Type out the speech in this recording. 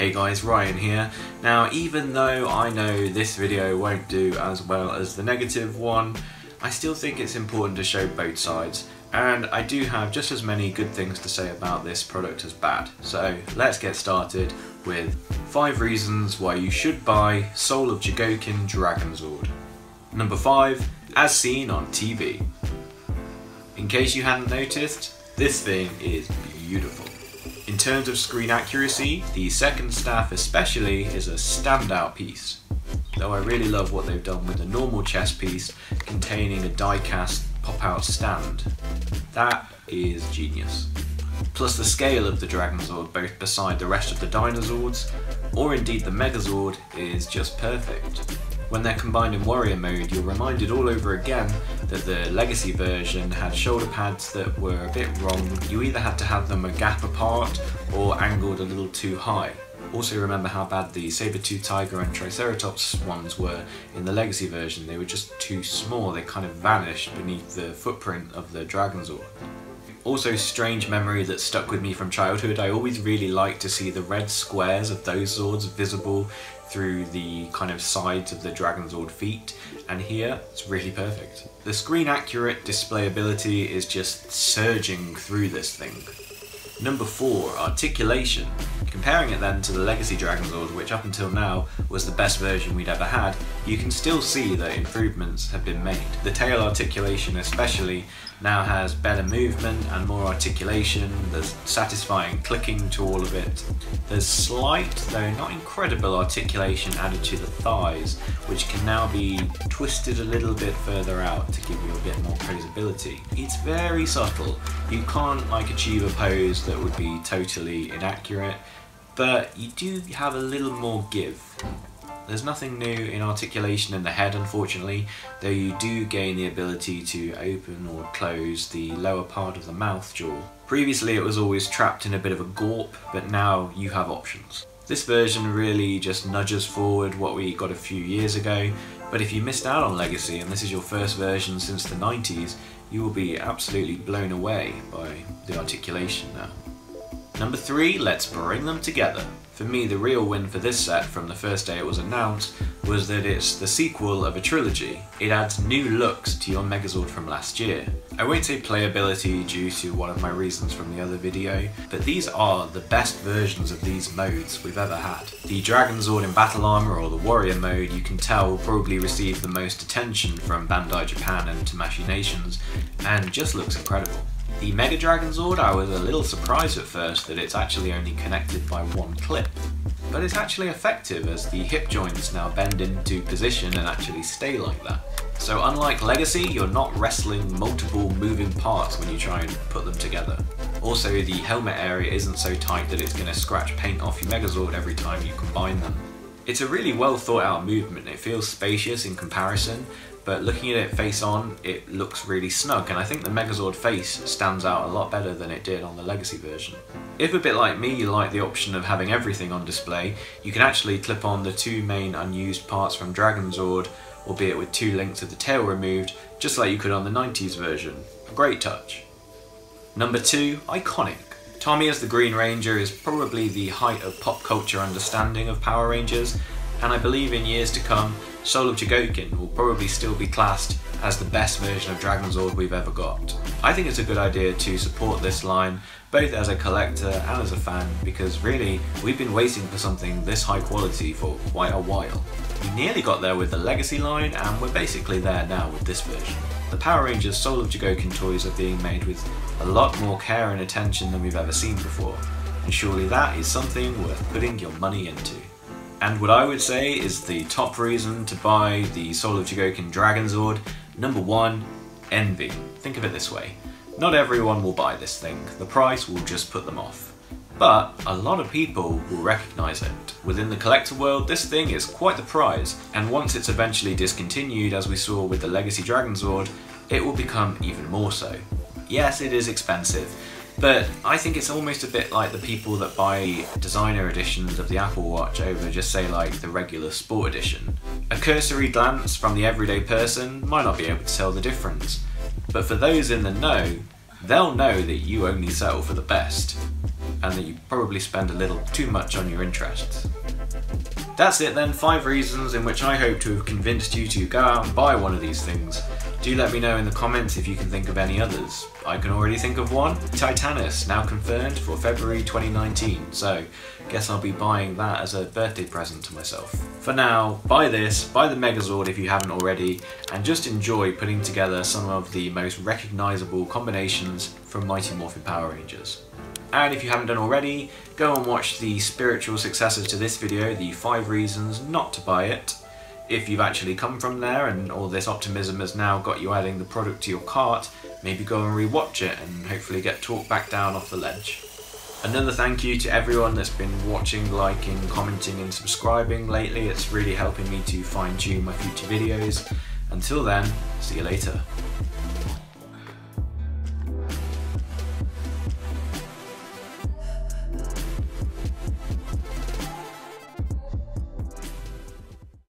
Hey guys, Ryan here. Now, even though I know this video won't do as well as the negative one, I still think it's important to show both sides, and I do have just as many good things to say about this product as bad. So let's get started with 5 reasons why you should buy Soul of Chogokin Dragonzord. Number 5, as seen on TV. In case you hadn't noticed, this thing is beautiful. In terms of screen accuracy, the second staff especially is a standout piece, though I really love what they've done with the normal chest piece containing a die-cast pop-out stand. That is genius. Plus the scale of the Dragonzord, both beside the rest of the Dinozords, or indeed the Megazord, is just perfect. When they're combined in warrior mode, you're reminded all over again that the legacy version had shoulder pads that were a bit wrong. You either had to have them a gap apart or angled a little too high. Also remember how bad the saber-tooth tiger and triceratops ones were in the legacy version. They were just too small, they kind of vanished beneath the footprint of the Dragonzord. Also, strange memory that stuck with me from childhood, I always really liked to see the red squares of those Zords visible through the kind of sides of the Dragonzord feet, and here it's really perfect. The screen accurate displayability is just surging through this thing. Number 4, articulation. Comparing it then to the legacy Dragonzord, which up until now was the best version we'd ever had, you can still see that improvements have been made. The tail articulation especially now has better movement and more articulation. There's satisfying clicking to all of it. There's slight, though not incredible, articulation added to the thighs, which can now be twisted a little bit further out to give you a bit more poseability. It's very subtle. You can't like achieve a pose that would be totally inaccurate, but you do have a little more give. There's nothing new in articulation in the head, unfortunately, though you do gain the ability to open or close the lower part of the mouth jaw. Previously it was always trapped in a bit of a gorp, but now you have options. This version really just nudges forward what we got a few years ago, but if you missed out on Legacy and this is your first version since the 90s, you will be absolutely blown away by the articulation now. Number 3, let's bring them together. For me, the real win for this set from the first day it was announced was that it's the sequel of a trilogy. It adds new looks to your Megazord from last year. I won't say playability due to one of my reasons from the other video, but these are the best versions of these modes we've ever had. The Dragonzord in battle armor, or the warrior mode, you can tell probably received the most attention from Bandai Japan and Tamashii Nations, and just looks incredible. The Mega Dragonzord, I was a little surprised at first that it's actually only connected by one clip, but it's actually effective as the hip joints now bend into position and actually stay like that. So unlike Legacy, you're not wrestling multiple moving parts when you try and put them together. Also, the helmet area isn't so tight that it's going to scratch paint off your Megazord every time you combine them. It's a really well thought out movement. It feels spacious in comparison, but looking at it face on, it looks really snug, and I think the Megazord face stands out a lot better than it did on the Legacy version. If a bit like me you like the option of having everything on display, you can actually clip on the two main unused parts from Dragonzord, albeit with two links of the tail removed, just like you could on the 90s version. A great touch. Number 2, iconic. Tommy as the Green Ranger is probably the height of pop culture understanding of Power Rangers, and I believe in years to come, Soul of Chogokin will probably still be classed as the best version of Dragonzord we've ever got. I think it's a good idea to support this line, both as a collector and as a fan, because really, we've been waiting for something this high quality for quite a while. We nearly got there with the Legacy line, and we're basically there now with this version. The Power Rangers Soul of Chogokin toys are being made with a lot more care and attention than we've ever seen before, and surely that is something worth putting your money into. And what I would say is the top reason to buy the Soul of Chogokin Dragonzord, number 1, envy. Think of it this way, not everyone will buy this thing, the price will just put them off. But a lot of people will recognise it. Within the collector world, this thing is quite the prize, and once it's eventually discontinued, as we saw with the Legacy Dragonzord, it will become even more so. Yes, it is expensive, but I think it's almost a bit like the people that buy designer editions of the Apple Watch over just say like the regular sport edition. A cursory glance from the everyday person might not be able to tell the difference, but for those in the know, they'll know that you only settle for the best. and that you probably spend a little too much on your interests. That's it then, 5 reasons in which I hope to have convinced you to go out and buy one of these things. Do let me know in the comments if you can think of any others. I can already think of one, Titanus, now confirmed for February 2019, so guess I'll be buying that as a birthday present to myself. For now, buy this, buy the Megazord if you haven't already, and just enjoy putting together some of the most recognisable combinations from Mighty Morphin Power Rangers. And if you haven't done already, go and watch the spiritual successor to this video, the 5 reasons not to buy it. If you've actually come from there and all this optimism has now got you adding the product to your cart, maybe go and rewatch it and hopefully get talked back down off the ledge. Another thank you to everyone that's been watching, liking, commenting and subscribing lately. It's really helping me to fine-tune my future videos. Until then, see you later.